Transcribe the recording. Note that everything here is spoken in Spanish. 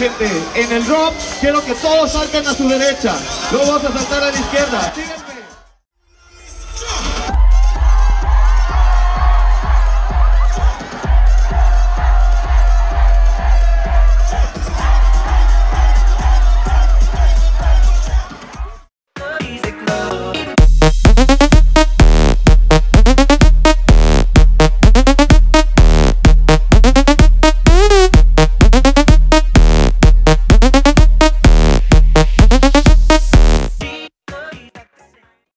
gente. En el drop quiero que todos salten a su derecha. Luego vas a saltar a la izquierda.